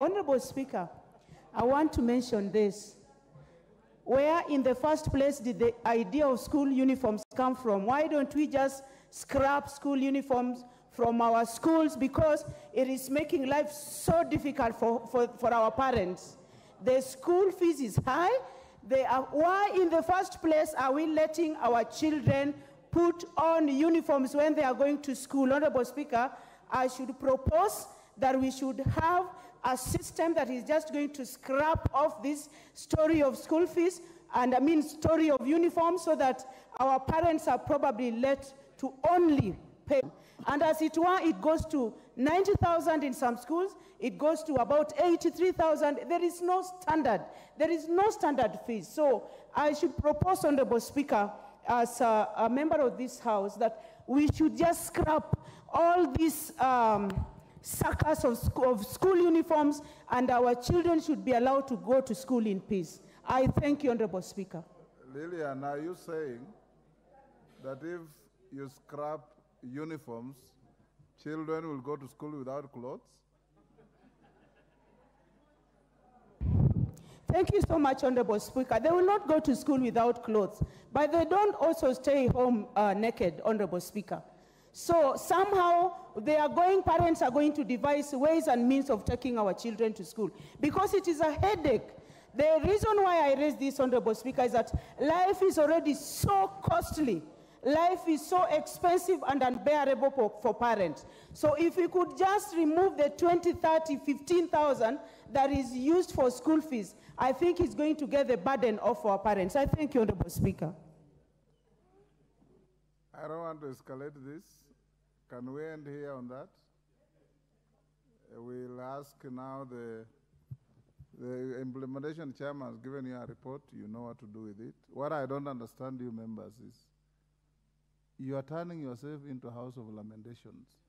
Honorable Speaker, I want to mention this. Where in the first place did the idea of school uniforms come from? Why don't we just scrap school uniforms from our schools, because it is making life so difficult for our parents? The school fees is high. Why in the first place are we letting our children put on uniforms when they are going to school? Honorable Speaker, I should propose that we should have a system that is just going to scrap off this story of school fees, and I mean story of uniforms, so that our parents are probably let to only pay. And as it were, it goes to 90,000 in some schools, it goes to about 83,000. There is no standard. There is no standard fees. So I should propose, Honorable Speaker, as a member of this House, that we should just scrap all these suckers of school uniforms, and our children should be allowed to go to school in peace. I thank you, Honorable Speaker. Lillian, are you saying that if you scrap uniforms, children will go to school without clothes? Thank you so much, Honorable Speaker. They will not go to school without clothes, but they don't also stay home naked, Honorable Speaker. So somehow parents are going to devise ways and means of taking our children to school, because it is a headache. The reason why I raise this, Honorable Speaker, is that life is already so costly. Life is so expensive and unbearable for parents. So if we could just remove the 20, 30, 15,000 that is used for school fees, I think it's going to get the burden off our parents. I thank you, Honorable Speaker. I don't want to escalate this. Can we end here on that? We'll ask now the implementation chairman has given you a report. You know what to do with it. What I don't understand, you members, is you are turning yourself into a house of lamentations.